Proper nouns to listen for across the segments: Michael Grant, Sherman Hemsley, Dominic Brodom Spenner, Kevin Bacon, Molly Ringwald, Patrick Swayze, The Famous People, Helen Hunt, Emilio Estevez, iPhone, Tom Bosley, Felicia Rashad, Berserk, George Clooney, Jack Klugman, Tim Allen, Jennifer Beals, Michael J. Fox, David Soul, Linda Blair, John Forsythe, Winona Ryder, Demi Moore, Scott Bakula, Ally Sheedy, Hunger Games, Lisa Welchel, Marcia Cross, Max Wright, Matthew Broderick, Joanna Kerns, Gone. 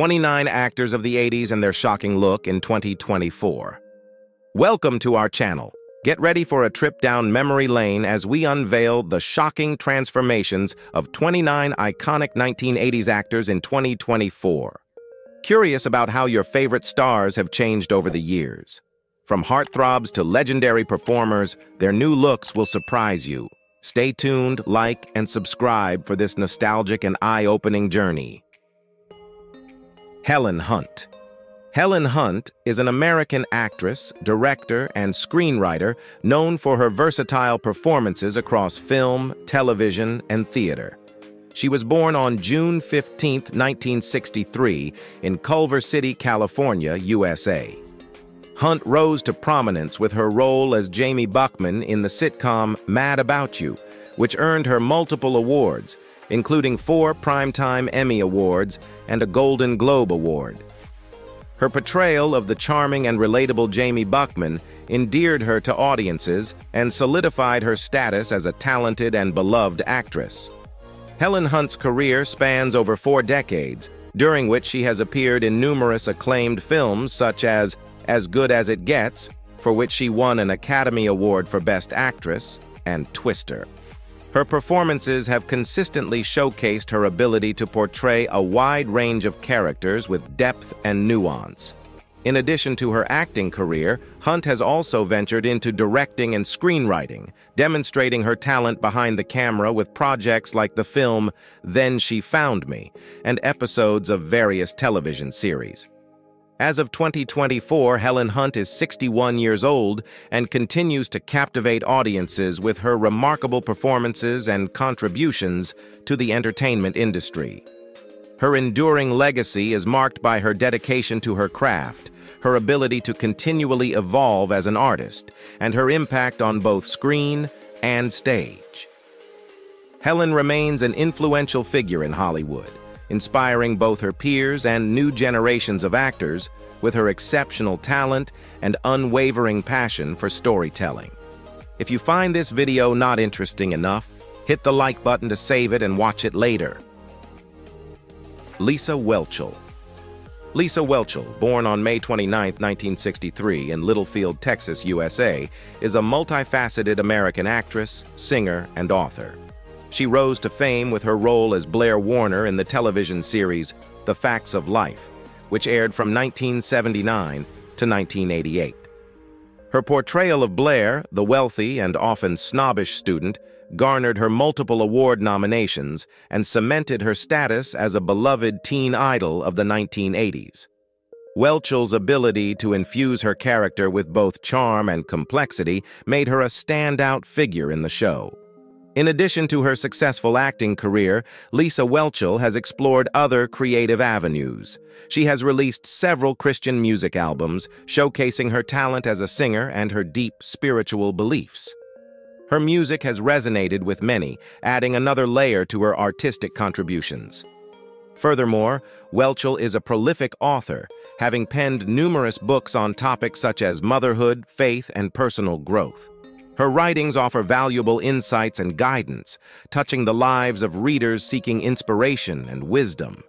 29 actors of the 80s and their shocking look in 2024. Welcome to our channel. Get ready for a trip down memory lane as we unveil the shocking transformations of 29 iconic 1980s actors in 2024. Curious about how your favorite stars have changed over the years? From heartthrobs to legendary performers, their new looks will surprise you. Stay tuned, like, and subscribe for this nostalgic and eye-opening journey. Helen Hunt. Helen Hunt is an American actress, director, and screenwriter known for her versatile performances across film, television, and theater. She was born on June 15, 1963, in Culver City, California, USA. Hunt rose to prominence with her role as Jamie Buckman in the sitcom Mad About You, which earned her multiple awards, including 4 Primetime Emmy Awards and a Golden Globe Award. Her portrayal of the charming and relatable Jamie Buckman endeared her to audiences and solidified her status as a talented and beloved actress. Helen Hunt's career spans over 4 decades, during which she has appeared in numerous acclaimed films such as As Good As It Gets, for which she won an Academy Award for Best Actress, and Twister. Her performances have consistently showcased her ability to portray a wide range of characters with depth and nuance. In addition to her acting career, Hunt has also ventured into directing and screenwriting, demonstrating her talent behind the camera with projects like the film Then She Found Me and episodes of various television series. As of 2024, Helen Hunt is 61 years old and continues to captivate audiences with her remarkable performances and contributions to the entertainment industry. Her enduring legacy is marked by her dedication to her craft, her ability to continually evolve as an artist, and her impact on both screen and stage. Helen remains an influential figure in Hollywood, inspiring both her peers and new generations of actors with her exceptional talent and unwavering passion for storytelling. If you find this video not interesting enough, hit the like button to save it and watch it later. Lisa Welchel. Lisa Welchel, born on May 29, 1963 in Littlefield, Texas, USA, is a multifaceted American actress, singer, and author. She rose to fame with her role as Blair Warner in the television series The Facts of Life, which aired from 1979 to 1988. Her portrayal of Blair, the wealthy and often snobbish student, garnered her multiple award nominations and cemented her status as a beloved teen idol of the 1980s. Welchel's ability to infuse her character with both charm and complexity made her a standout figure in the show. In addition to her successful acting career, Lisa Welchel has explored other creative avenues. She has released several Christian music albums, showcasing her talent as a singer and her deep spiritual beliefs. Her music has resonated with many, adding another layer to her artistic contributions. Furthermore, Welchel is a prolific author, having penned numerous books on topics such as motherhood, faith, and personal growth. Her writings offer valuable insights and guidance, touching the lives of readers seeking inspiration and wisdom.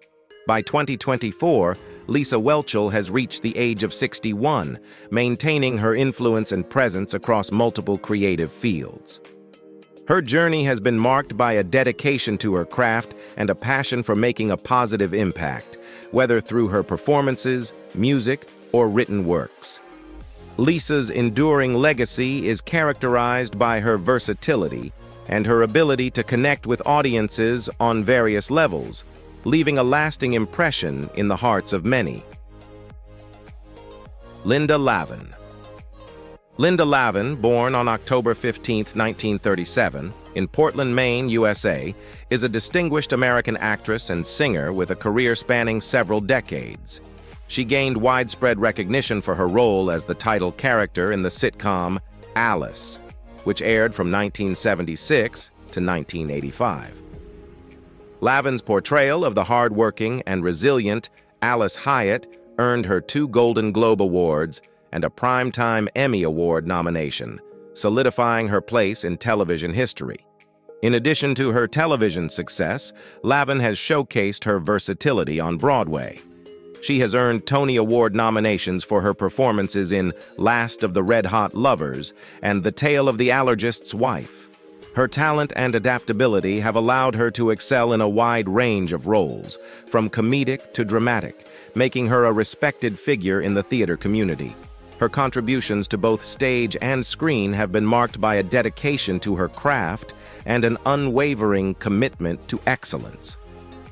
By 2024, Lisa Welchel has reached the age of 61, maintaining her influence and presence across multiple creative fields. Her journey has been marked by a dedication to her craft and a passion for making a positive impact, whether through her performances, music, or written works. Lisa's enduring legacy is characterized by her versatility and her ability to connect with audiences on various levels, leaving a lasting impression in the hearts of many. Linda Lavin. Linda Lavin, born on October 15, 1937, in Portland, Maine, USA, is a distinguished American actress and singer with a career spanning several decades. She gained widespread recognition for her role as the title character in the sitcom Alice, which aired from 1976 to 1985. Lavin's portrayal of the hardworking and resilient Alice Hyatt earned her 2 Golden Globe Awards and a Primetime Emmy Award nomination, solidifying her place in television history. In addition to her television success, Lavin has showcased her versatility on Broadway. She has earned Tony Award nominations for her performances in Last of the Red Hot Lovers and The Tale of the Allergist's Wife. Her talent and adaptability have allowed her to excel in a wide range of roles, from comedic to dramatic, making her a respected figure in the theater community. Her contributions to both stage and screen have been marked by a dedication to her craft and an unwavering commitment to excellence.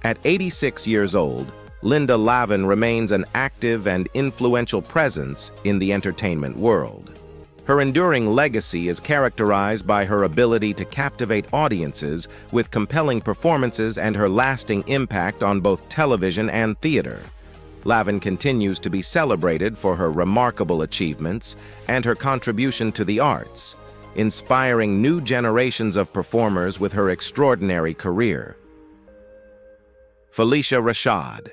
At 86 years old, Linda Lavin remains an active and influential presence in the entertainment world. Her enduring legacy is characterized by her ability to captivate audiences with compelling performances and her lasting impact on both television and theater. Lavin continues to be celebrated for her remarkable achievements and her contribution to the arts, inspiring new generations of performers with her extraordinary career. Felicia Rashad.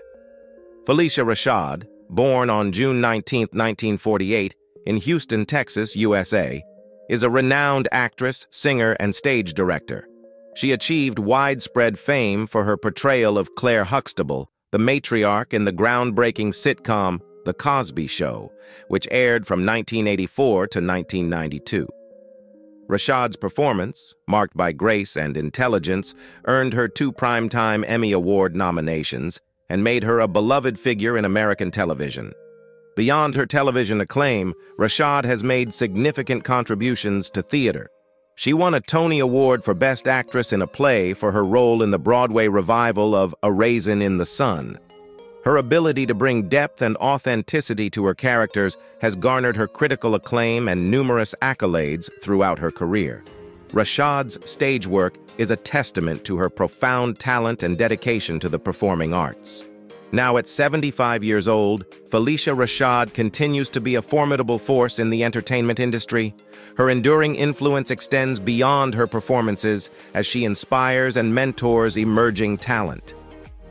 Felicia Rashad, born on June 19, 1948, in Houston, Texas, USA, is a renowned actress, singer, and stage director. She achieved widespread fame for her portrayal of Claire Huxtable, the matriarch in the groundbreaking sitcom The Cosby Show, which aired from 1984 to 1992. Rashad's performance, marked by grace and intelligence, earned her 2 Primetime Emmy Award nominations and made her a beloved figure in American television. Beyond her television acclaim, Rashad has made significant contributions to theater. She won a Tony Award for Best Actress in a Play for her role in the Broadway revival of A Raisin in the Sun. Her ability to bring depth and authenticity to her characters has garnered her critical acclaim and numerous accolades throughout her career. Rashad's stage work is a testament to her profound talent and dedication to the performing arts. Now at 75 years old, Felicia Rashad continues to be a formidable force in the entertainment industry. Her enduring influence extends beyond her performances as she inspires and mentors emerging talent.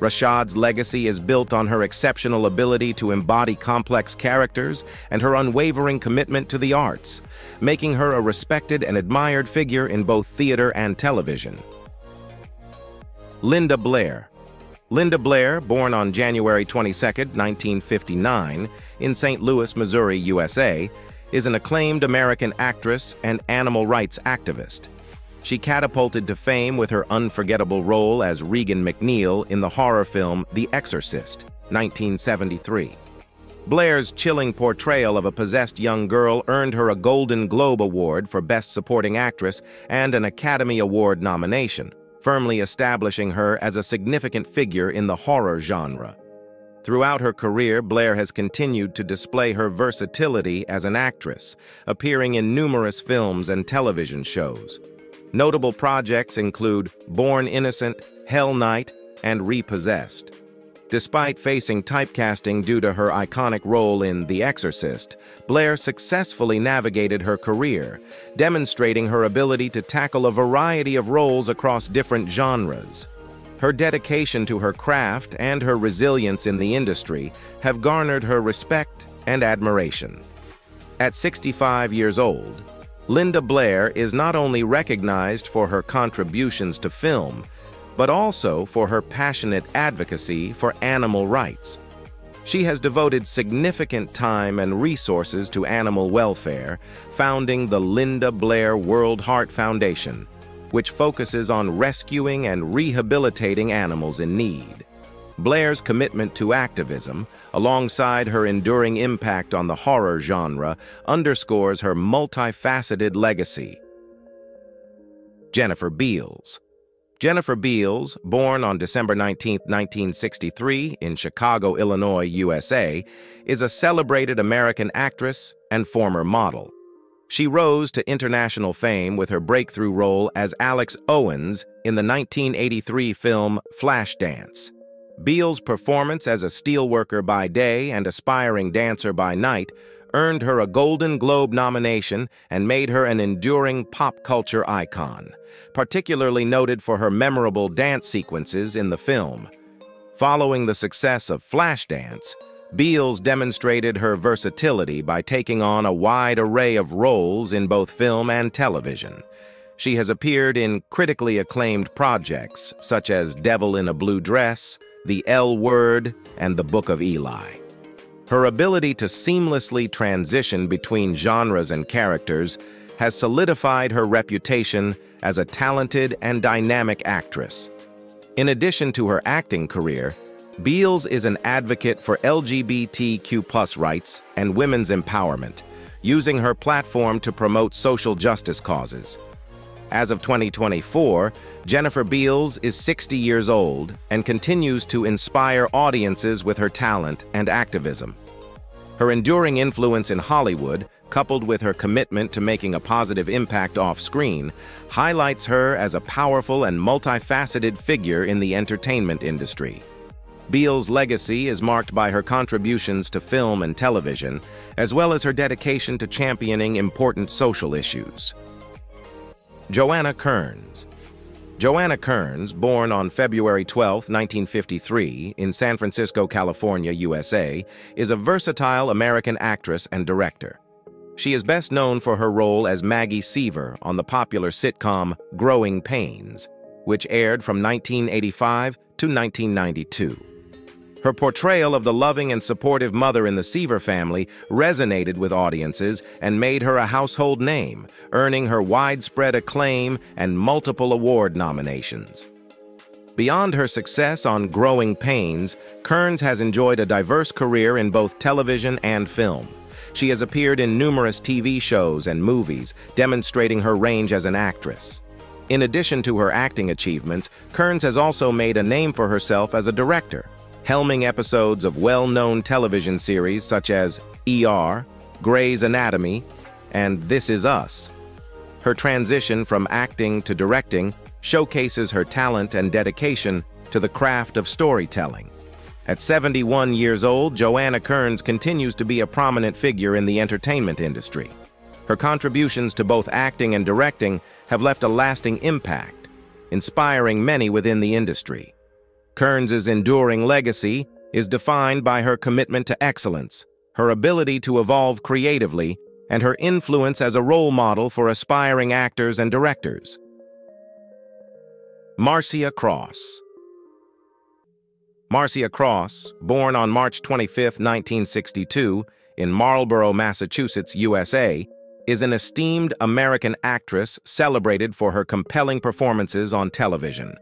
Rashad's legacy is built on her exceptional ability to embody complex characters and her unwavering commitment to the arts, making her a respected and admired figure in both theater and television. Linda Blair. Linda Blair, born on January 22, 1959, in St. Louis, Missouri, USA, is an acclaimed American actress and animal rights activist. She catapulted to fame with her unforgettable role as Regan McNeil in the horror film The Exorcist, 1973. Blair's chilling portrayal of a possessed young girl earned her a Golden Globe Award for Best Supporting Actress and an Academy Award nomination, firmly establishing her as a significant figure in the horror genre. Throughout her career, Blair has continued to display her versatility as an actress, appearing in numerous films and television shows. Notable projects include Born Innocent, Hell Night, and Repossessed. Despite facing typecasting due to her iconic role in The Exorcist, Blair successfully navigated her career, demonstrating her ability to tackle a variety of roles across different genres. Her dedication to her craft and her resilience in the industry have garnered her respect and admiration. At 65 years old, Linda Blair is not only recognized for her contributions to film, but also for her passionate advocacy for animal rights. She has devoted significant time and resources to animal welfare, founding the Linda Blair World Heart Foundation, which focuses on rescuing and rehabilitating animals in need. Blair's commitment to activism, alongside her enduring impact on the horror genre, underscores her multifaceted legacy. Jennifer Beals. Jennifer Beals, born on December 19, 1963, in Chicago, Illinois, USA, is a celebrated American actress and former model. She rose to international fame with her breakthrough role as Alex Owens in the 1983 film Flashdance. Beals' performance as a steelworker by day and aspiring dancer by night earned her a Golden Globe nomination and made her an enduring pop culture icon, particularly noted for her memorable dance sequences in the film. Following the success of Flashdance, Beals demonstrated her versatility by taking on a wide array of roles in both film and television. She has appeared in critically acclaimed projects such as Devil in a Blue Dress, The L Word, and The Book of Eli. Her ability to seamlessly transition between genres and characters has solidified her reputation as a talented and dynamic actress. In addition to her acting career, Beals is an advocate for LGBTQ+ rights and women's empowerment, using her platform to promote social justice causes. As of 2024, Jennifer Beals is 60 years old and continues to inspire audiences with her talent and activism. Her enduring influence in Hollywood, coupled with her commitment to making a positive impact off-screen, highlights her as a powerful and multifaceted figure in the entertainment industry. Beals' legacy is marked by her contributions to film and television, as well as her dedication to championing important social issues. Joanna Kerns. Joanna Kerns, born on February 12, 1953, in San Francisco, California, USA, is a versatile American actress and director. She is best known for her role as Maggie Seaver on the popular sitcom Growing Pains, which aired from 1985 to 1992. Her portrayal of the loving and supportive mother in the Seaver family resonated with audiences and made her a household name, earning her widespread acclaim and multiple award nominations. Beyond her success on Growing Pains, Kerns has enjoyed a diverse career in both television and film. She has appeared in numerous TV shows and movies, demonstrating her range as an actress. In addition to her acting achievements, Kerns has also made a name for herself as a director, helming episodes of well-known television series such as ER, Grey's Anatomy, and This Is Us. Her transition from acting to directing showcases her talent and dedication to the craft of storytelling. At 71 years old, Joanna Kerns continues to be a prominent figure in the entertainment industry. Her contributions to both acting and directing have left a lasting impact, inspiring many within the industry. Kerns' enduring legacy is defined by her commitment to excellence, her ability to evolve creatively, and her influence as a role model for aspiring actors and directors. Marcia Cross. Marcia Cross, born on March 25, 1962, in Marlborough, Massachusetts, USA, is an esteemed American actress celebrated for her compelling performances on television.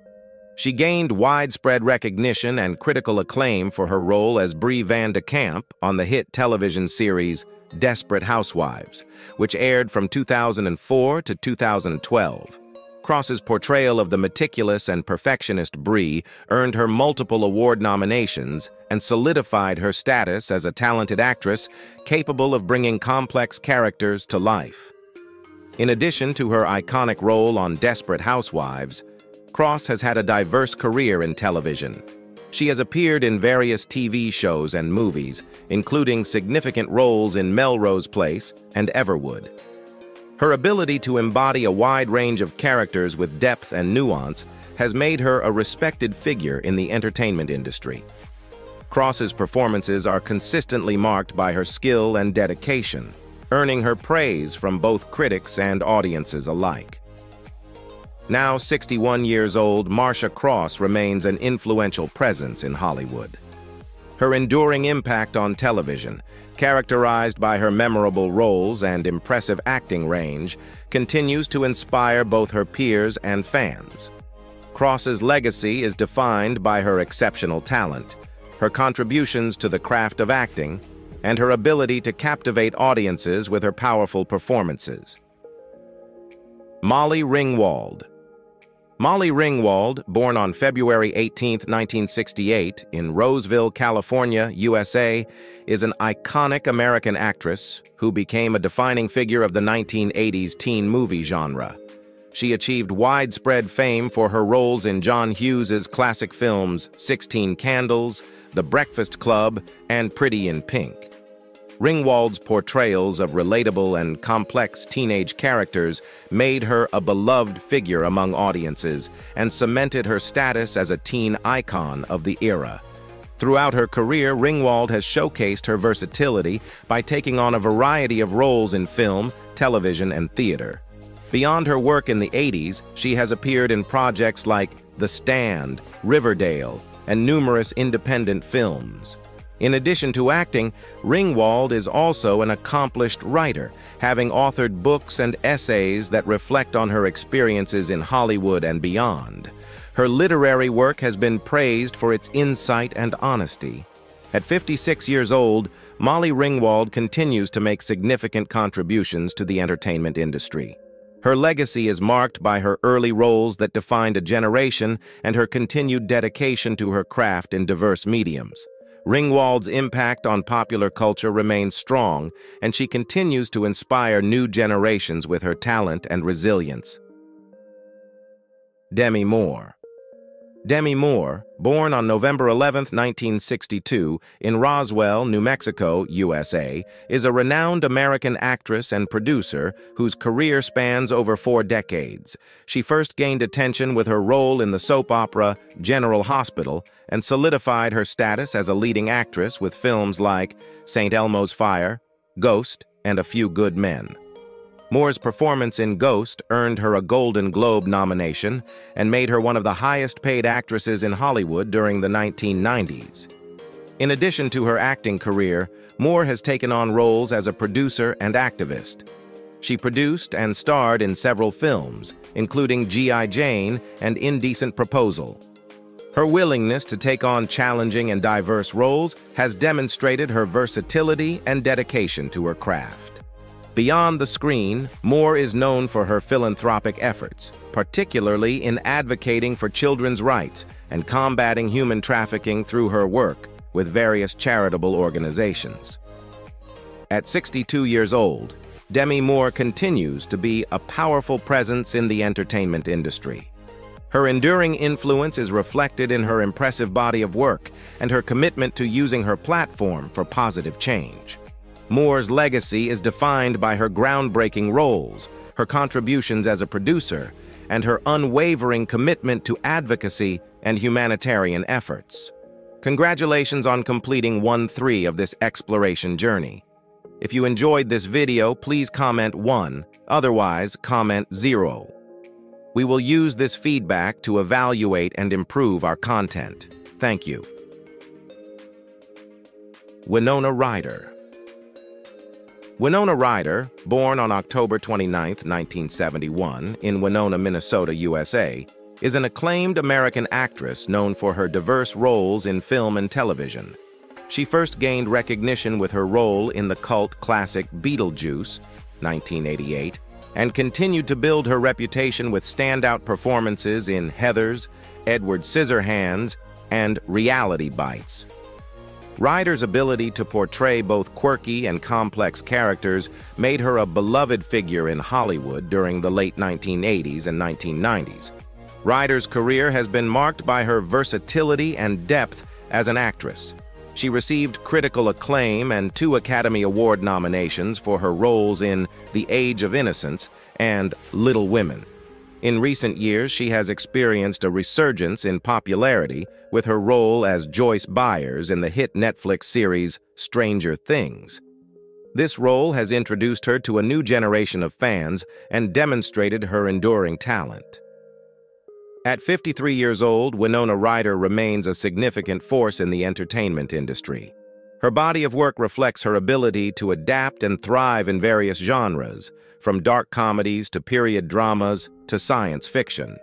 She gained widespread recognition and critical acclaim for her role as Bree Van de Kamp on the hit television series Desperate Housewives, which aired from 2004 to 2012. Cross's portrayal of the meticulous and perfectionist Bree earned her multiple award nominations and solidified her status as a talented actress capable of bringing complex characters to life. In addition to her iconic role on Desperate Housewives, Cross has had a diverse career in television. She has appeared in various TV shows and movies, including significant roles in Melrose Place and Everwood. Her ability to embody a wide range of characters with depth and nuance has made her a respected figure in the entertainment industry. Cross's performances are consistently marked by her skill and dedication, earning her praise from both critics and audiences alike. Now 61 years old, Marcia Cross remains an influential presence in Hollywood. Her enduring impact on television, characterized by her memorable roles and impressive acting range, continues to inspire both her peers and fans. Cross's legacy is defined by her exceptional talent, her contributions to the craft of acting, and her ability to captivate audiences with her powerful performances. Molly Ringwald. Molly Ringwald, born on February 18, 1968, in Roseville, California, USA, is an iconic American actress who became a defining figure of the 1980s teen movie genre. She achieved widespread fame for her roles in John Hughes' classic films 16 Candles, The Breakfast Club, and Pretty in Pink. Ringwald's portrayals of relatable and complex teenage characters made her a beloved figure among audiences and cemented her status as a teen icon of the era. Throughout her career, Ringwald has showcased her versatility by taking on a variety of roles in film, television, and theater. Beyond her work in the 80s, she has appeared in projects like The Stand, Riverdale, and numerous independent films. In addition to acting, Ringwald is also an accomplished writer, having authored books and essays that reflect on her experiences in Hollywood and beyond. Her literary work has been praised for its insight and honesty. At 56 years old, Molly Ringwald continues to make significant contributions to the entertainment industry. Her legacy is marked by her early roles that defined a generation and her continued dedication to her craft in diverse mediums. Ringwald's impact on popular culture remains strong, and she continues to inspire new generations with her talent and resilience. Demi Moore. Demi Moore, born on November 11, 1962, in Roswell, New Mexico, USA, is a renowned American actress and producer whose career spans over 4 decades. She first gained attention with her role in the soap opera General Hospital and solidified her status as a leading actress with films like St. Elmo's Fire, Ghost, and A Few Good Men. Moore's performance in Ghost earned her a Golden Globe nomination and made her one of the highest-paid actresses in Hollywood during the 1990s. In addition to her acting career, Moore has taken on roles as a producer and activist. She produced and starred in several films, including G.I. Jane and Indecent Proposal. Her willingness to take on challenging and diverse roles has demonstrated her versatility and dedication to her craft. Beyond the screen, Moore is known for her philanthropic efforts, particularly in advocating for children's rights and combating human trafficking through her work with various charitable organizations. At 62 years old, Demi Moore continues to be a powerful presence in the entertainment industry. Her enduring influence is reflected in her impressive body of work and her commitment to using her platform for positive change. Moore's legacy is defined by her groundbreaking roles, her contributions as a producer, and her unwavering commitment to advocacy and humanitarian efforts. Congratulations on completing 1/3 of this exploration journey. If you enjoyed this video, please comment 1, otherwise comment 0. We will use this feedback to evaluate and improve our content. Thank you. Winona Ryder. Winona Ryder, born on October 29, 1971, in Winona, Minnesota, USA, is an acclaimed American actress known for her diverse roles in film and television. She first gained recognition with her role in the cult classic Beetlejuice, 1988, and continued to build her reputation with standout performances in Heathers, Edward Scissorhands, and Reality Bites. Ryder's ability to portray both quirky and complex characters made her a beloved figure in Hollywood during the late 1980s and 1990s. Ryder's career has been marked by her versatility and depth as an actress. She received critical acclaim and 2 Academy Award nominations for her roles in The Age of Innocence and Little Women. In recent years, she has experienced a resurgence in popularity with her role as Joyce Byers in the hit Netflix series Stranger Things. This role has introduced her to a new generation of fans and demonstrated her enduring talent. At 53 years old, Winona Ryder remains a significant force in the entertainment industry. Her body of work reflects her ability to adapt and thrive in various genres, from dark comedies to period dramas to science fiction.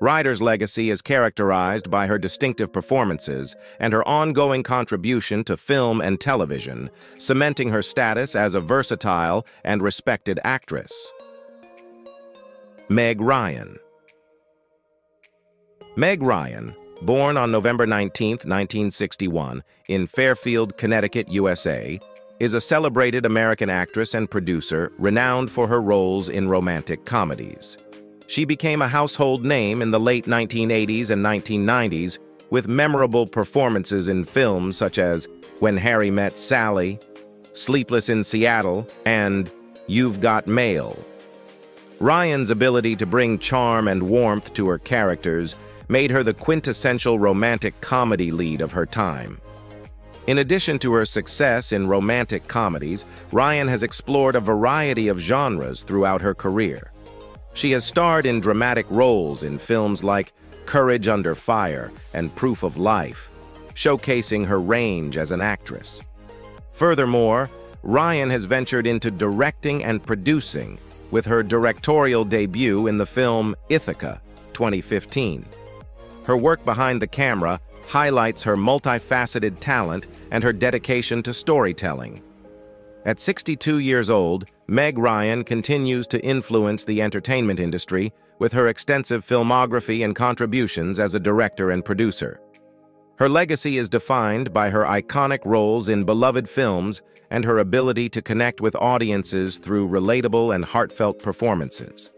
Ryder's legacy is characterized by her distinctive performances and her ongoing contribution to film and television, cementing her status as a versatile and respected actress. Meg Ryan. Meg Ryan, born on November 19, 1961, in Fairfield, Connecticut, USA, is a celebrated American actress and producer renowned for her roles in romantic comedies. She became a household name in the late 1980s and 1990s with memorable performances in films such as When Harry Met Sally, Sleepless in Seattle, and You've Got Mail. Ryan's ability to bring charm and warmth to her characters made her the quintessential romantic comedy lead of her time. In addition to her success in romantic comedies, Ryan has explored a variety of genres throughout her career. She has starred in dramatic roles in films like Courage Under Fire and Proof of Life, showcasing her range as an actress. Furthermore, Ryan has ventured into directing and producing with her directorial debut in the film Ithaca, 2015. Her work behind the camera highlights her multifaceted talent and her dedication to storytelling. At 62 years old, Meg Ryan continues to influence the entertainment industry with her extensive filmography and contributions as a director and producer. Her legacy is defined by her iconic roles in beloved films and her ability to connect with audiences through relatable and heartfelt performances.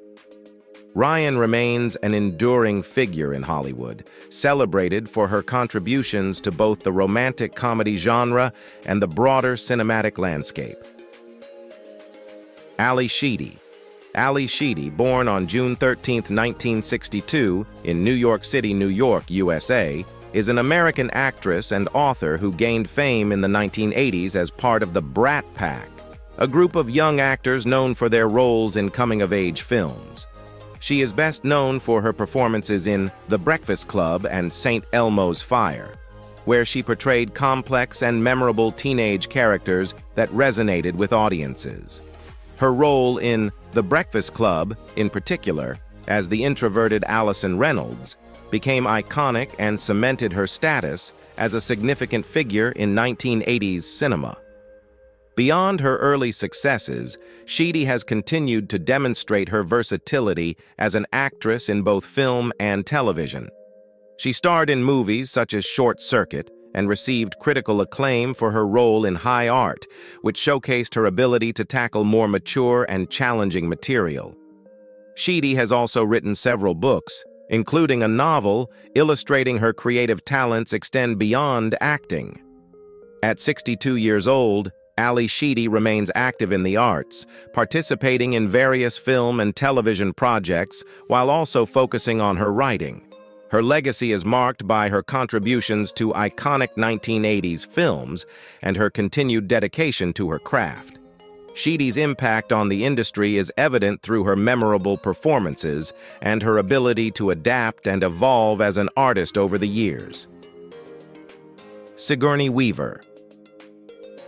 Ryan remains an enduring figure in Hollywood, celebrated for her contributions to both the romantic comedy genre and the broader cinematic landscape. Ally Sheedy. Ally Sheedy, born on June 13, 1962, in New York City, New York, USA, is an American actress and author who gained fame in the 1980s as part of the Brat Pack, a group of young actors known for their roles in coming-of-age films. She is best known for her performances in The Breakfast Club and St. Elmo's Fire, where she portrayed complex and memorable teenage characters that resonated with audiences. Her role in The Breakfast Club, in particular, as the introverted Allison Reynolds, became iconic and cemented her status as a significant figure in 1980s cinema. Beyond her early successes, Sheedy has continued to demonstrate her versatility as an actress in both film and television. She starred in movies such as Short Circuit and received critical acclaim for her role in High Art, which showcased her ability to tackle more mature and challenging material. Sheedy has also written several books, including a novel illustrating her creative talents extend beyond acting. At 62 years old, Ally Sheedy remains active in the arts, participating in various film and television projects while also focusing on her writing. Her legacy is marked by her contributions to iconic 1980s films and her continued dedication to her craft. Sheedy's impact on the industry is evident through her memorable performances and her ability to adapt and evolve as an artist over the years. Sigourney Weaver.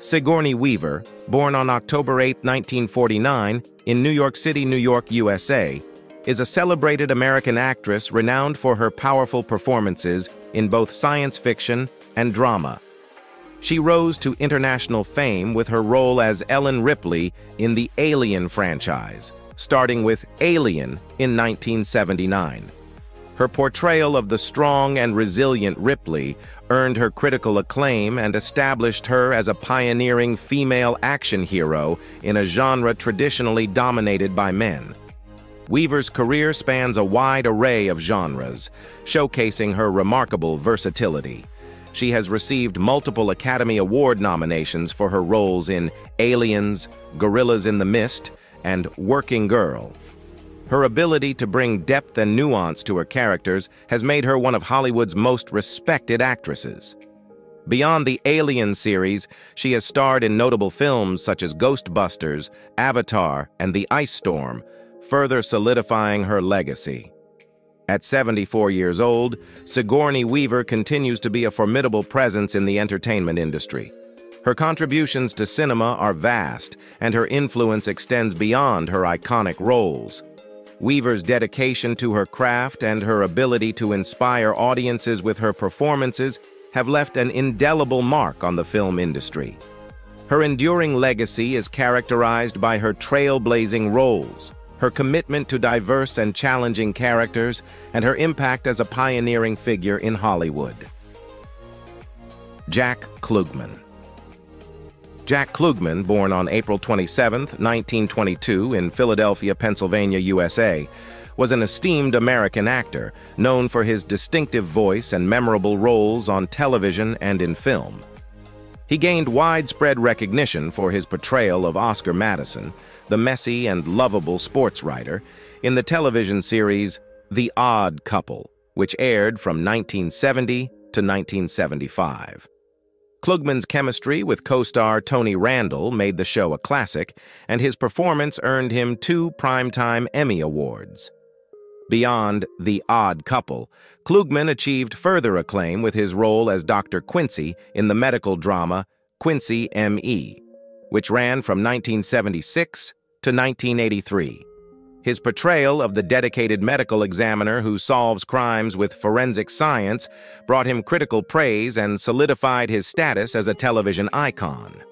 Sigourney Weaver, born on October 8, 1949, in New York City, New York, USA, is a celebrated American actress renowned for her powerful performances in both science fiction and drama. She rose to international fame with her role as Ellen Ripley in the Alien franchise, starting with Alien in 1979. Her portrayal of the strong and resilient Ripley earned her critical acclaim and established her as a pioneering female action hero in a genre traditionally dominated by men. Weaver's career spans a wide array of genres, showcasing her remarkable versatility. She has received multiple Academy Award nominations for her roles in Aliens, Gorillas in the Mist, and Working Girl. Her ability to bring depth and nuance to her characters has made her one of Hollywood's most respected actresses. Beyond the Alien series, she has starred in notable films such as Ghostbusters, Avatar, and The Ice Storm, further solidifying her legacy. At 74 years old, Sigourney Weaver continues to be a formidable presence in the entertainment industry. Her contributions to cinema are vast, and her influence extends beyond her iconic roles. Weaver's dedication to her craft and her ability to inspire audiences with her performances have left an indelible mark on the film industry. Her enduring legacy is characterized by her trailblazing roles, her commitment to diverse and challenging characters, and her impact as a pioneering figure in Hollywood. Jack Klugman. Jack Klugman, born on April 27, 1922, in Philadelphia, Pennsylvania, USA, was an esteemed American actor, known for his distinctive voice and memorable roles on television and in film. He gained widespread recognition for his portrayal of Oscar Madison, the messy and lovable sports writer, in the television series The Odd Couple, which aired from 1970 to 1975. Klugman's chemistry with co-star Tony Randall made the show a classic, and his performance earned him 2 Primetime Emmy Awards. Beyond The Odd Couple, Klugman achieved further acclaim with his role as Dr. Quincy in the medical drama Quincy M.E., which ran from 1976 to 1983. His portrayal of the dedicated medical examiner who solves crimes with forensic science brought him critical praise and solidified his status as a television icon.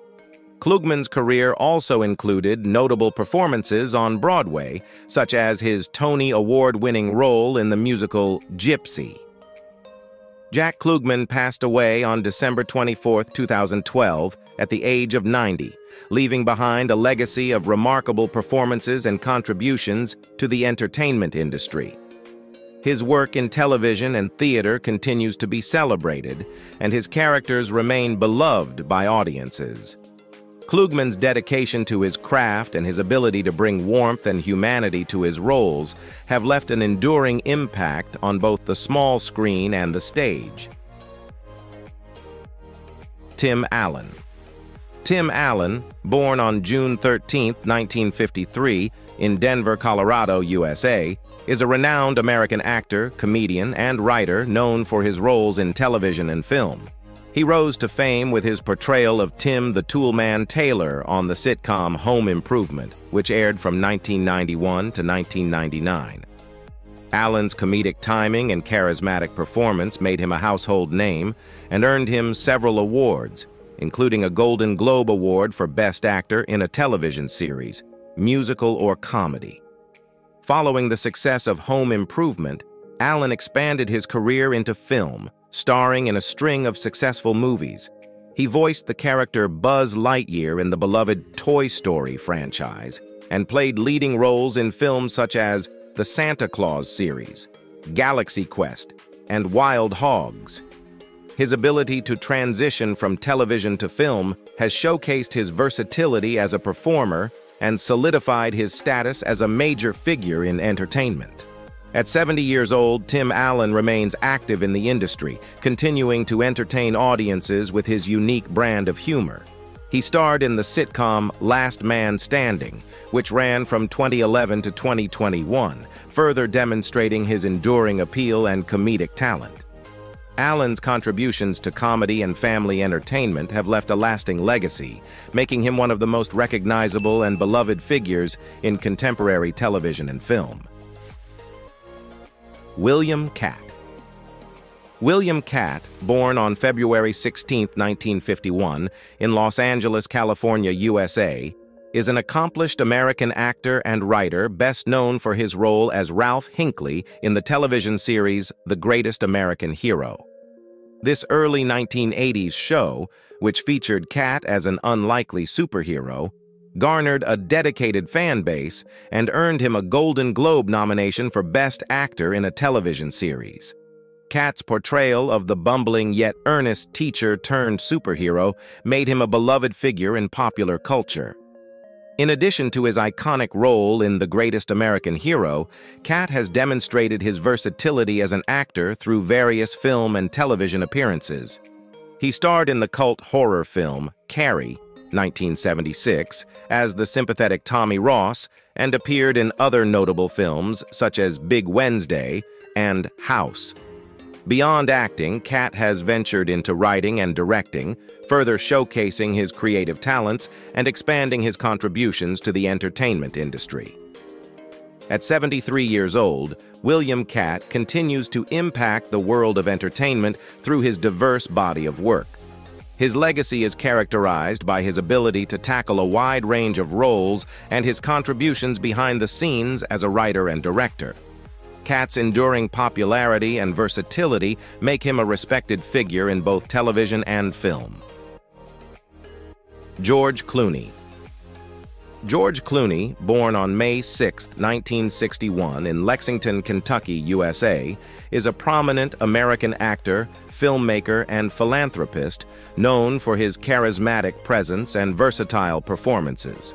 Klugman's career also included notable performances on Broadway, such as his Tony Award-winning role in the musical Gypsy. Jack Klugman passed away on December 24, 2012, at the age of 90, leaving behind a legacy of remarkable performances and contributions to the entertainment industry. His work in television and theater continues to be celebrated, and his characters remain beloved by audiences. Klugman's dedication to his craft and his ability to bring warmth and humanity to his roles have left an enduring impact on both the small screen and the stage. Tim Allen. Tim Allen, born on June 13, 1953, in Denver, Colorado, USA, is a renowned American actor, comedian, and writer known for his roles in television and film. He rose to fame with his portrayal of Tim the Toolman Taylor on the sitcom Home Improvement, which aired from 1991 to 1999. Allen's comedic timing and charismatic performance made him a household name and earned him several awards, including a Golden Globe Award for Best Actor in a Television Series, Musical or Comedy. Following the success of Home Improvement, Allen expanded his career into film, starring in a string of successful movies. He voiced the character Buzz Lightyear in the beloved Toy Story franchise and played leading roles in films such as The Santa Claus Series, Galaxy Quest, and Wild Hogs. His ability to transition from television to film has showcased his versatility as a performer and solidified his status as a major figure in entertainment. At 70 years old, Tim Allen remains active in the industry, continuing to entertain audiences with his unique brand of humor. He starred in the sitcom Last Man Standing, which ran from 2011 to 2021, further demonstrating his enduring appeal and comedic talent. Allen's contributions to comedy and family entertainment have left a lasting legacy, making him one of the most recognizable and beloved figures in contemporary television and film. William Katt. William Katt, born on February 16, 1951, in Los Angeles, California, USA, is an accomplished American actor and writer best known for his role as Ralph Hinckley in the television series The Greatest American Hero. This early 1980s show, which featured Katt as an unlikely superhero, garnered a dedicated fan base and earned him a Golden Globe nomination for Best Actor in a Television Series. Katt's portrayal of the bumbling yet earnest teacher-turned-superhero made him a beloved figure in popular culture. In addition to his iconic role in The Greatest American Hero, Katt has demonstrated his versatility as an actor through various film and television appearances. He starred in the cult horror film Carrie, 1976, as the sympathetic Tommy Ross, and appeared in other notable films such as Big Wednesday and House. Beyond acting, Katt has ventured into writing and directing, further showcasing his creative talents and expanding his contributions to the entertainment industry. At 73 years old, William Katt continues to impact the world of entertainment through his diverse body of work. His legacy is characterized by his ability to tackle a wide range of roles and his contributions behind the scenes as a writer and director. Katt's enduring popularity and versatility make him a respected figure in both television and film. George Clooney. George Clooney, born on May 6, 1961, in Lexington, Kentucky, USA, is a prominent American actor, filmmaker, and philanthropist known for his charismatic presence and versatile performances.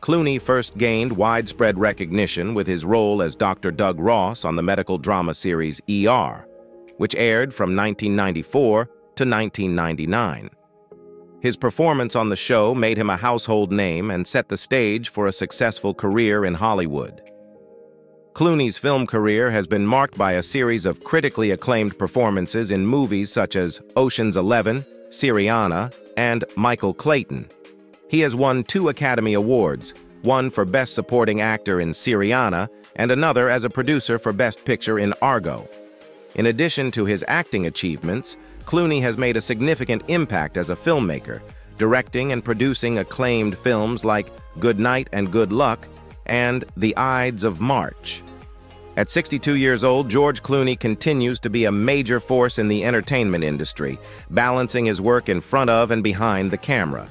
Clooney first gained widespread recognition with his role as Dr. Doug Ross on the medical drama series ER, which aired from 1994 to 1999. His performance on the show made him a household name and set the stage for a successful career in Hollywood. Clooney's film career has been marked by a series of critically acclaimed performances in movies such as Ocean's 11, Syriana, and Michael Clayton. He has won 2 Academy Awards, one for Best Supporting Actor in Syriana and another as a producer for Best Picture in Argo. In addition to his acting achievements, Clooney has made a significant impact as a filmmaker, directing and producing acclaimed films like Good Night and Good Luck and The Ides of March. At 62 years old, George Clooney continues to be a major force in the entertainment industry, balancing his work in front of and behind the camera.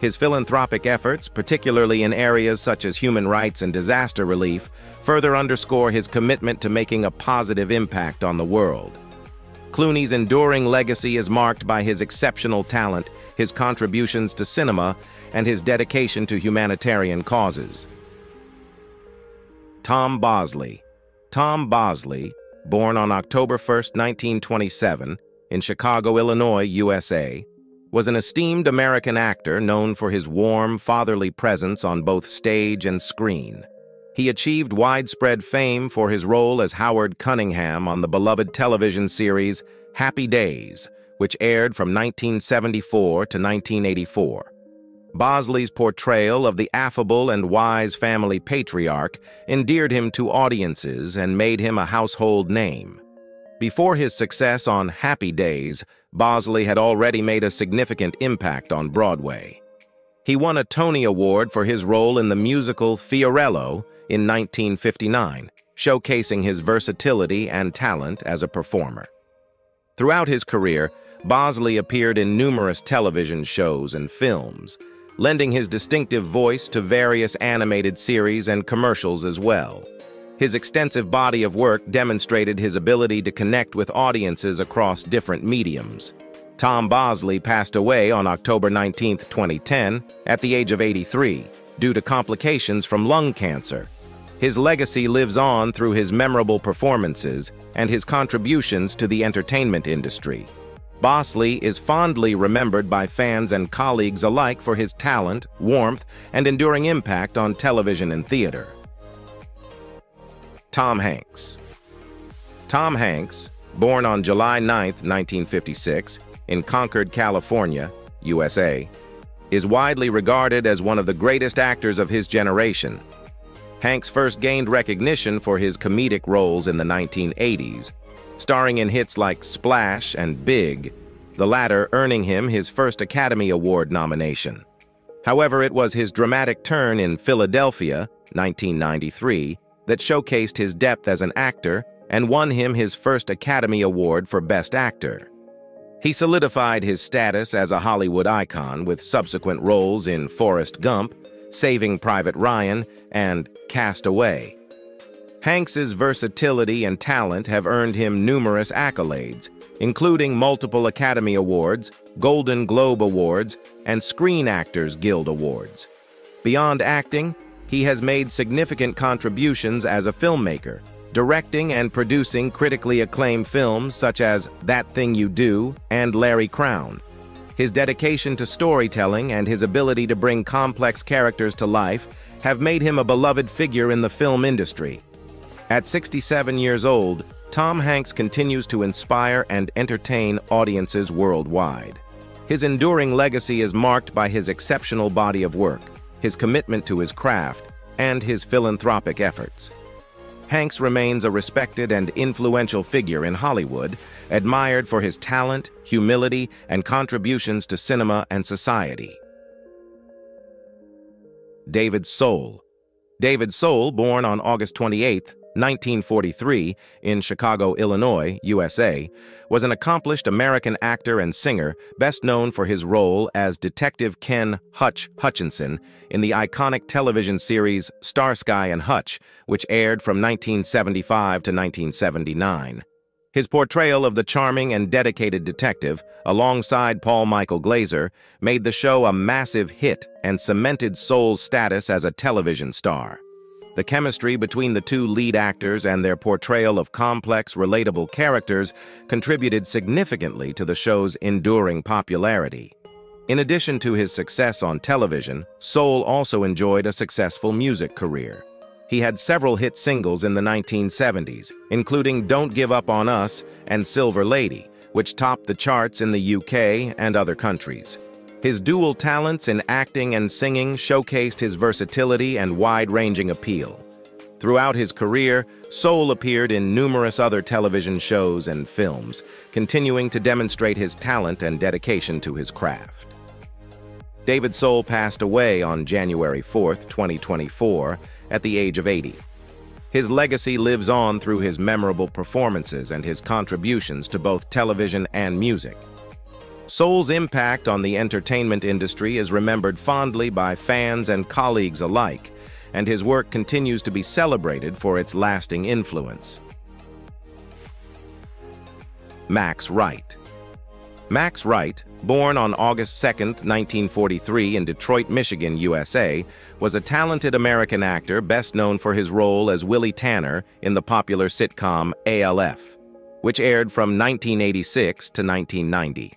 His philanthropic efforts, particularly in areas such as human rights and disaster relief, further underscore his commitment to making a positive impact on the world. Clooney's enduring legacy is marked by his exceptional talent, his contributions to cinema, and his dedication to humanitarian causes. Tom Bosley. Tom Bosley, born on October 1, 1927, in Chicago, Illinois, USA, was an esteemed American actor known for his warm, fatherly presence on both stage and screen. He achieved widespread fame for his role as Howard Cunningham on the beloved television series Happy Days, which aired from 1974 to 1984. Bosley's portrayal of the affable and wise family patriarch endeared him to audiences and made him a household name. Before his success on Happy Days, Bosley had already made a significant impact on Broadway. He won a Tony Award for his role in the musical Fiorello in 1959, showcasing his versatility and talent as a performer. Throughout his career, Bosley appeared in numerous television shows and films, lending his distinctive voice to various animated series and commercials as well. His extensive body of work demonstrated his ability to connect with audiences across different mediums. Tom Bosley passed away on October 19, 2010, at the age of 83, due to complications from lung cancer. His legacy lives on through his memorable performances and his contributions to the entertainment industry. Bosley is fondly remembered by fans and colleagues alike for his talent, warmth, and enduring impact on television and theater. Tom Hanks. Tom Hanks, born on July 9, 1956, in Concord, California, USA, is widely regarded as one of the greatest actors of his generation. Hanks first gained recognition for his comedic roles in the 1980s, starring in hits like Splash and Big, the latter earning him his first Academy Award nomination. However, it was his dramatic turn in Philadelphia, 1993, that showcased his depth as an actor and won him his first Academy Award for Best Actor. He solidified his status as a Hollywood icon with subsequent roles in Forrest Gump, Saving Private Ryan, and Cast Away. Hanks's versatility and talent have earned him numerous accolades, including multiple Academy Awards, Golden Globe Awards, and Screen Actors Guild Awards. Beyond acting, he has made significant contributions as a filmmaker, directing and producing critically acclaimed films such as That Thing You Do and Larry Crown. His dedication to storytelling and his ability to bring complex characters to life have made him a beloved figure in the film industry. At 67 years old, Tom Hanks continues to inspire and entertain audiences worldwide. His enduring legacy is marked by his exceptional body of work, his commitment to his craft, and his philanthropic efforts. Hanks remains a respected and influential figure in Hollywood, admired for his talent, humility, and contributions to cinema and society. David Soul. David Soul, born on August 28, 1943, in Chicago, Illinois, USA, was an accomplished American actor and singer, best known for his role as Detective Ken "Hutch" Hutchinson in the iconic television series Starsky and Hutch, which aired from 1975 to 1979. His portrayal of the charming and dedicated detective, alongside Paul Michael Glaser, made the show a massive hit and cemented Soul's status as a television star. The chemistry between the two lead actors and their portrayal of complex, relatable characters contributed significantly to the show's enduring popularity. In addition to his success on television, Soul also enjoyed a successful music career. he had several hit singles in the 1970s, including Don't Give Up on Us and Silver Lady, which topped the charts in the UK and other countries. His dual talents in acting and singing showcased his versatility and wide-ranging appeal. Throughout his career, Soul appeared in numerous other television shows and films, continuing to demonstrate his talent and dedication to his craft. David Soul passed away on January 4, 2024, at the age of 80. His legacy lives on through his memorable performances and his contributions to both television and music. Soul's impact on the entertainment industry is remembered fondly by fans and colleagues alike, and his work continues to be celebrated for its lasting influence. Max Wright. Max Wright, born on August 2, 1943 in Detroit, Michigan, USA, was a talented American actor best known for his role as Willie Tanner in the popular sitcom ALF, which aired from 1986 to 1990.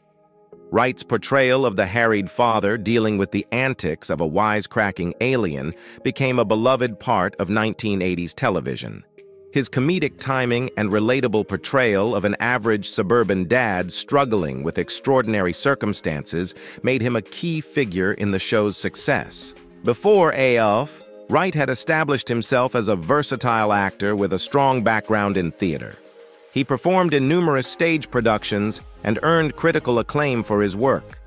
Wright's portrayal of the harried father dealing with the antics of a wisecracking alien became a beloved part of 1980s television. His comedic timing and relatable portrayal of an average suburban dad struggling with extraordinary circumstances made him a key figure in the show's success. Before ALF, Wright had established himself as a versatile actor with a strong background in theater. He performed in numerous stage productions and earned critical acclaim for his work.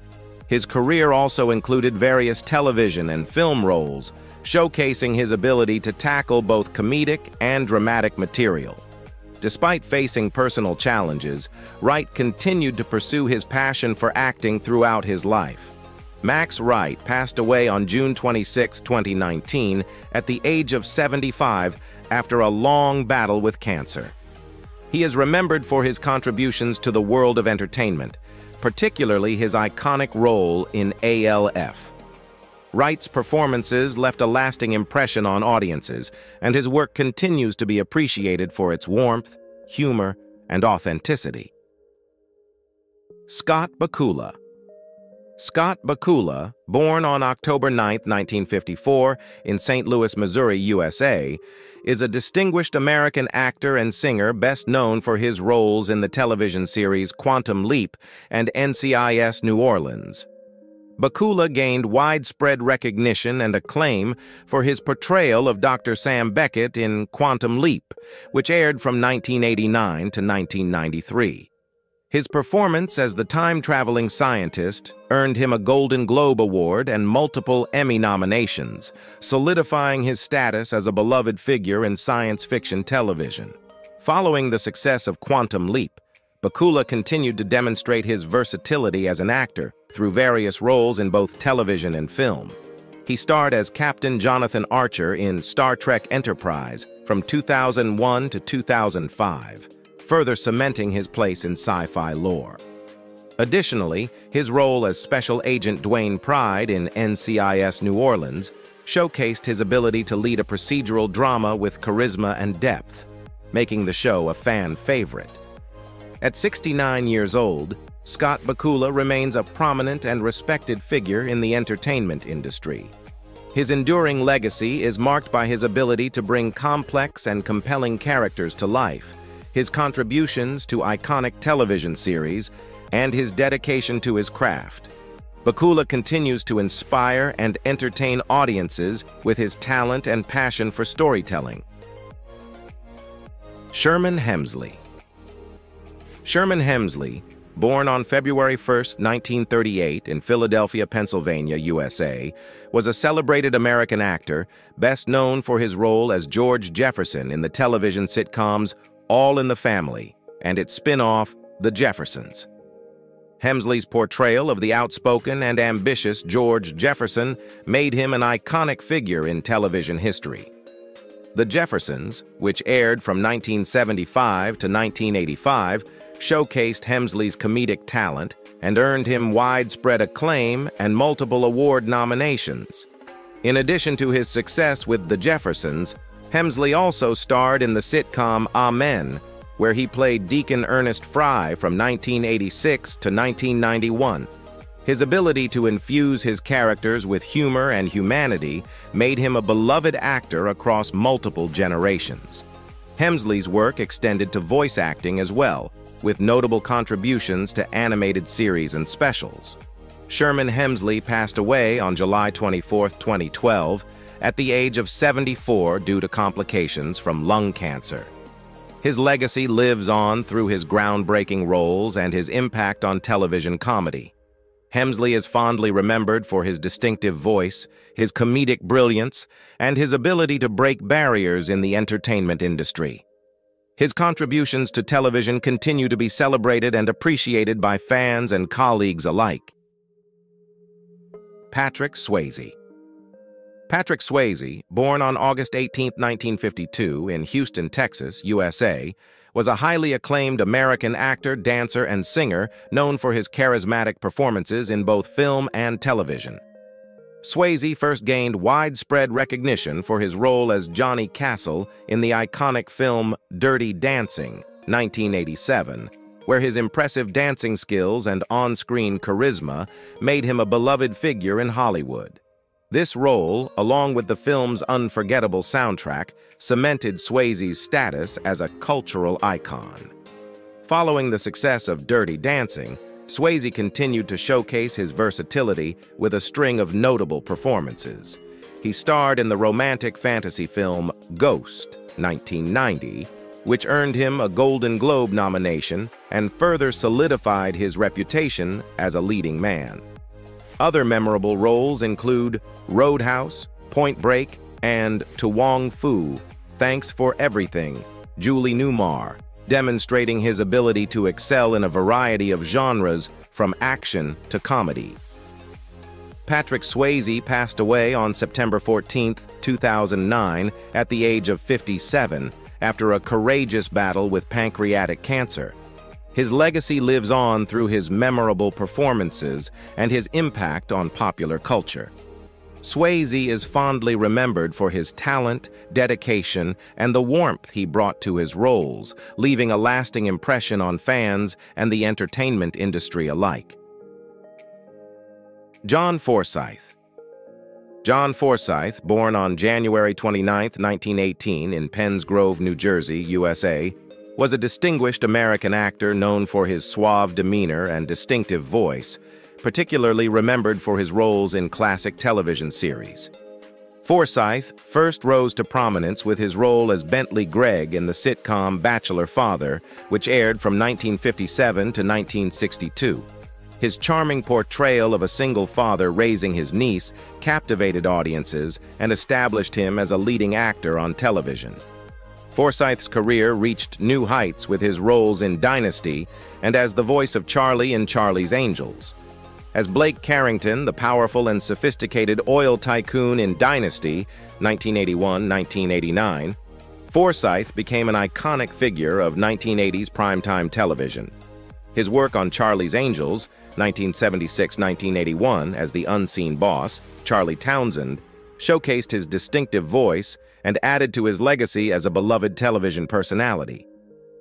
His career also included various television and film roles, showcasing his ability to tackle both comedic and dramatic material. Despite facing personal challenges, Wright continued to pursue his passion for acting throughout his life. Max Wright passed away on June 26, 2019, at the age of 75 after a long battle with cancer. He is remembered for his contributions to the world of entertainment, particularly his iconic role in ALF. Wright's performances left a lasting impression on audiences, and his work continues to be appreciated for its warmth, humor, and authenticity. Scott Bakula. Scott Bakula, born on October 9, 1954, in St. Louis, Missouri, USA, is a distinguished American actor and singer best known for his roles in the television series Quantum Leap and NCIS New Orleans. Bakula gained widespread recognition and acclaim for his portrayal of Dr. Sam Beckett in Quantum Leap, which aired from 1989 to 1993. His performance as the time-traveling scientist earned him a Golden Globe Award and multiple Emmy nominations, solidifying his status as a beloved figure in science fiction television. Following the success of Quantum Leap, Bakula continued to demonstrate his versatility as an actor through various roles in both television and film. He starred as Captain Jonathan Archer in Star Trek Enterprise from 2001 to 2005. Further cementing his place in sci-fi lore. Additionally, his role as Special Agent Dwayne Pride in NCIS New Orleans showcased his ability to lead a procedural drama with charisma and depth, making the show a fan favorite. At 69 years old, Scott Bakula remains a prominent and respected figure in the entertainment industry. His enduring legacy is marked by his ability to bring complex and compelling characters to life, his contributions to iconic television series, and his dedication to his craft. Bakula continues to inspire and entertain audiences with his talent and passion for storytelling. Sherman Hemsley. Sherman Hemsley, born on February 1, 1938 in Philadelphia, Pennsylvania, USA, was a celebrated American actor, best known for his role as George Jefferson in the television sitcoms All in the Family, and its spin-off, The Jeffersons. Hemsley's portrayal of the outspoken and ambitious George Jefferson made him an iconic figure in television history. The Jeffersons, which aired from 1975 to 1985, showcased Hemsley's comedic talent and earned him widespread acclaim and multiple award nominations. In addition to his success with The Jeffersons, Hemsley also starred in the sitcom Amen, where he played Deacon Ernest Fry from 1986 to 1991. His ability to infuse his characters with humor and humanity made him a beloved actor across multiple generations. Hemsley's work extended to voice acting as well, with notable contributions to animated series and specials. Sherman Hemsley passed away on July 24, 2012, at the age of 74 due to complications from lung cancer. His legacy lives on through his groundbreaking roles and his impact on television comedy. Hemsley is fondly remembered for his distinctive voice, his comedic brilliance, and his ability to break barriers in the entertainment industry. His contributions to television continue to be celebrated and appreciated by fans and colleagues alike. Patrick Swayze. Patrick Swayze, born on August 18, 1952, in Houston, Texas, USA, was a highly acclaimed American actor, dancer, and singer known for his charismatic performances in both film and television. Swayze first gained widespread recognition for his role as Johnny Castle in the iconic film Dirty Dancing, 1987, where his impressive dancing skills and on-screen charisma made him a beloved figure in Hollywood. This role, along with the film's unforgettable soundtrack, cemented Swayze's status as a cultural icon. Following the success of Dirty Dancing, Swayze continued to showcase his versatility with a string of notable performances. He starred in the romantic fantasy film Ghost, 1990, which earned him a Golden Globe nomination and further solidified his reputation as a leading man. Other memorable roles include Roadhouse, Point Break, and To Wong Fu, Thanks for Everything, Julie Newmar, demonstrating his ability to excel in a variety of genres from action to comedy. Patrick Swayze passed away on September 14, 2009, at the age of 57, after a courageous battle with pancreatic cancer. His legacy lives on through his memorable performances and his impact on popular culture. Swayze is fondly remembered for his talent, dedication, and the warmth he brought to his roles, leaving a lasting impression on fans and the entertainment industry alike. John Forsythe. John Forsythe, born on January 29, 1918, in Penns Grove, New Jersey, USA, was a distinguished American actor known for his suave demeanor and distinctive voice, particularly remembered for his roles in classic television series. Forsythe first rose to prominence with his role as Bentley Gregg in the sitcom Bachelor Father, which aired from 1957 to 1962. His charming portrayal of a single father raising his niece captivated audiences and established him as a leading actor on television. Forsythe's career reached new heights with his roles in Dynasty and as the voice of Charlie in Charlie's Angels. As Blake Carrington, the powerful and sophisticated oil tycoon in Dynasty, 1981-1989, Forsythe became an iconic figure of 1980s primetime television. His work on Charlie's Angels, 1976-1981, as the unseen boss, Charlie Townsend, showcased his distinctive voice and added to his legacy as a beloved television personality.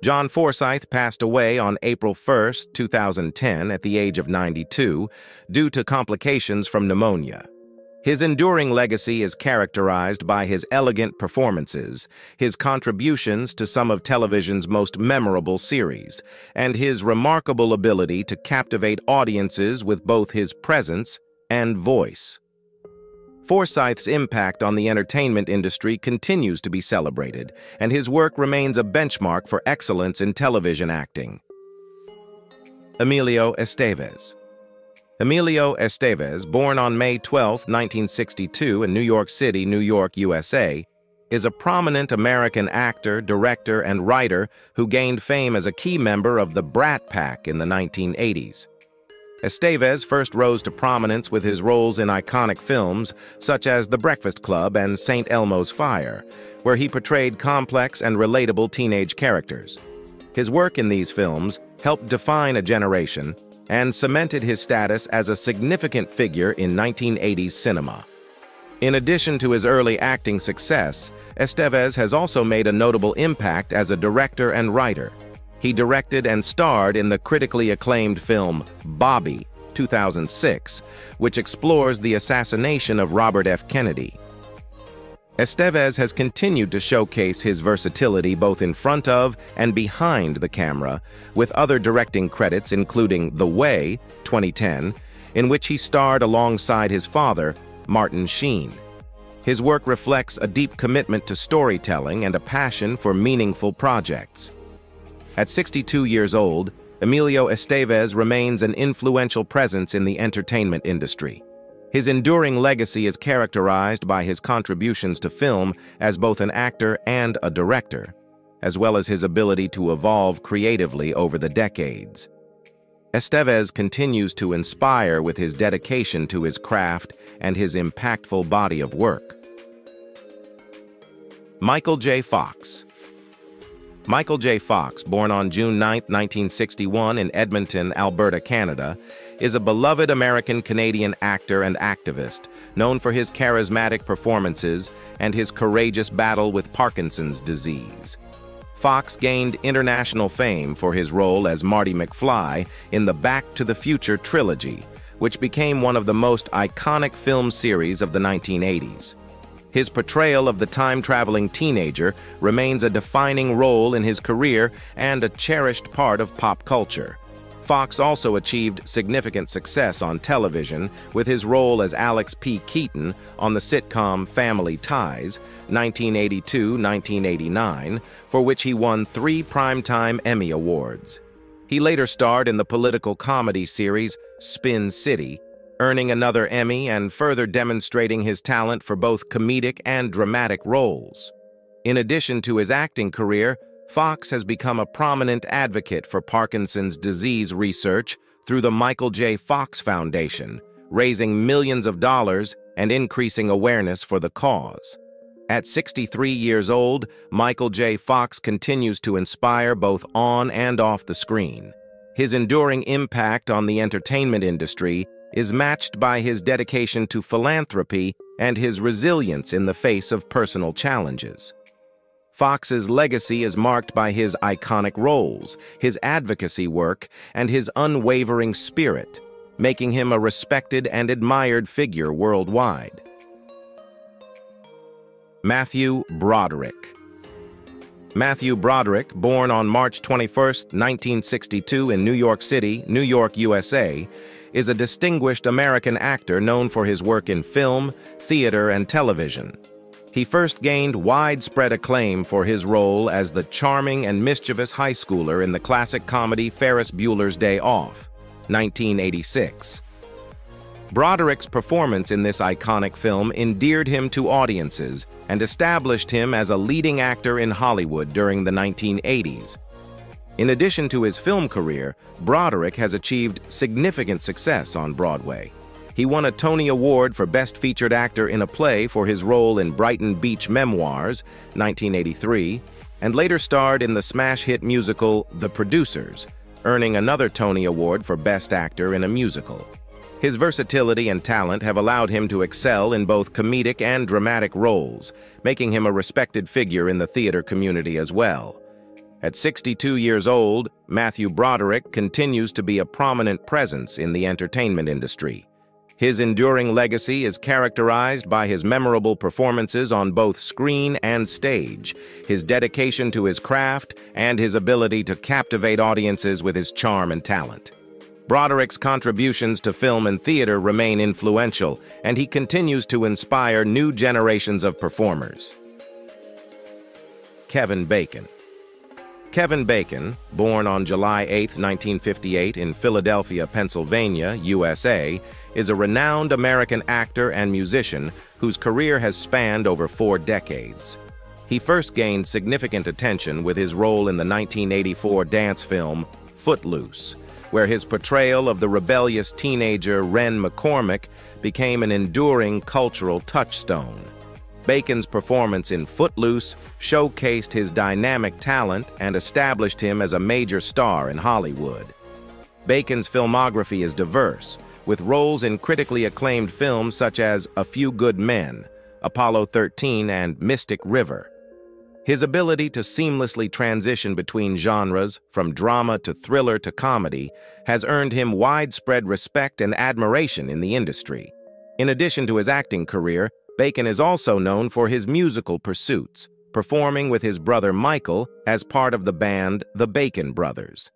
John Forsythe passed away on April 1, 2010, at the age of 92, due to complications from pneumonia. His enduring legacy is characterized by his elegant performances, his contributions to some of television's most memorable series, and his remarkable ability to captivate audiences with both his presence and voice. Forsythe's impact on the entertainment industry continues to be celebrated, and his work remains a benchmark for excellence in television acting. Emilio Estevez. Emilio Estevez, born on May 12, 1962, in New York City, New York, USA, is a prominent American actor, director, and writer who gained fame as a key member of the Brat Pack in the 1980s. Estevez first rose to prominence with his roles in iconic films such as The Breakfast Club and St. Elmo's Fire, where he portrayed complex and relatable teenage characters. His work in these films helped define a generation and cemented his status as a significant figure in 1980s cinema. In addition to his early acting success, Estevez has also made a notable impact as a director and writer. He directed and starred in the critically acclaimed film Bobby 2006, which explores the assassination of Robert F. Kennedy. Estevez has continued to showcase his versatility both in front of and behind the camera, with other directing credits including The Way, 2010, in which he starred alongside his father, Martin Sheen. His work reflects a deep commitment to storytelling and a passion for meaningful projects. At 62 years old, Emilio Estevez remains an influential presence in the entertainment industry. His enduring legacy is characterized by his contributions to film as both an actor and a director, as well as his ability to evolve creatively over the decades. Estevez continues to inspire with his dedication to his craft and his impactful body of work. Michael J. Fox. Michael J. Fox, born on June 9, 1961 in Edmonton, Alberta, Canada, is a beloved American-Canadian actor and activist, known for his charismatic performances and his courageous battle with Parkinson's disease. Fox gained international fame for his role as Marty McFly in the Back to the Future trilogy, which became one of the most iconic film series of the 1980s. His portrayal of the time-traveling teenager remains a defining role in his career and a cherished part of pop culture. Fox also achieved significant success on television with his role as Alex P. Keaton on the sitcom Family Ties, 1982-1989, for which he won 3 Primetime Emmy Awards. He later starred in the political comedy series Spin City, earning another Emmy and further demonstrating his talent for both comedic and dramatic roles. In addition to his acting career, Fox has become a prominent advocate for Parkinson's disease research through the Michael J. Fox Foundation, raising millions of dollars and increasing awareness for the cause. At 63 years old, Michael J. Fox continues to inspire both on and off the screen. His enduring impact on the entertainment industry is matched by his dedication to philanthropy and his resilience in the face of personal challenges. Fox's legacy is marked by his iconic roles, his advocacy work, and his unwavering spirit, making him a respected and admired figure worldwide. Matthew Broderick. Matthew Broderick, born on March 21, 1962 in New York City, New York, USA, is a distinguished American actor known for his work in film, theater, and television. He first gained widespread acclaim for his role as the charming and mischievous high schooler in the classic comedy Ferris Bueller's Day Off, 1986. Broderick's performance in this iconic film endeared him to audiences and established him as a leading actor in Hollywood during the 1980s. In addition to his film career, Broderick has achieved significant success on Broadway. He won a Tony Award for Best Featured Actor in a Play for his role in Brighton Beach Memoirs, 1983, and later starred in the smash hit musical The Producers, earning another Tony Award for Best Actor in a Musical. His versatility and talent have allowed him to excel in both comedic and dramatic roles, making him a respected figure in the theater community as well. At 62 years old, Matthew Broderick continues to be a prominent presence in the entertainment industry. His enduring legacy is characterized by his memorable performances on both screen and stage, his dedication to his craft, and his ability to captivate audiences with his charm and talent. Broderick's contributions to film and theater remain influential, and he continues to inspire new generations of performers. Kevin Bacon. Kevin Bacon, born on July 8, 1958 in Philadelphia, Pennsylvania, USA, is a renowned American actor and musician whose career has spanned over 4 decades. He first gained significant attention with his role in the 1984 dance film Footloose, where his portrayal of the rebellious teenager Ren McCormick became an enduring cultural touchstone. Bacon's performance in Footloose showcased his dynamic talent and established him as a major star in Hollywood. Bacon's filmography is diverse, with roles in critically acclaimed films such as A Few Good Men, Apollo 13, and Mystic River. His ability to seamlessly transition between genres, from drama to thriller to comedy, has earned him widespread respect and admiration in the industry. In addition to his acting career, Bacon is also known for his musical pursuits, performing with his brother Michael as part of the band The Bacon Brothers.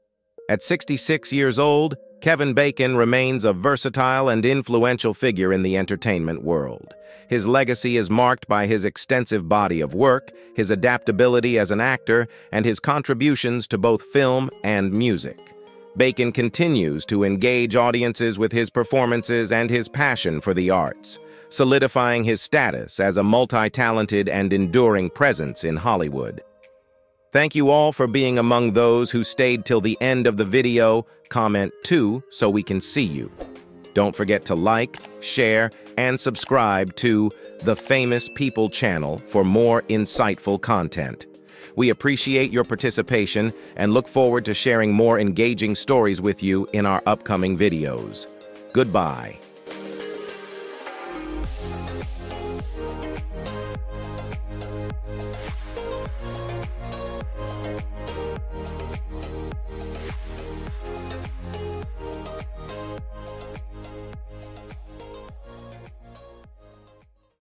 At 66 years old, Kevin Bacon remains a versatile and influential figure in the entertainment world. His legacy is marked by his extensive body of work, his adaptability as an actor, and his contributions to both film and music. Bacon continues to engage audiences with his performances and his passion for the arts, solidifying his status as a multi-talented and enduring presence in Hollywood. Thank you all for being among those who stayed till the end of the video. Comment too so we can see you. Don't forget to like, share, and subscribe to The Famous People channel for more insightful content. We appreciate your participation and look forward to sharing more engaging stories with you in our upcoming videos. Goodbye.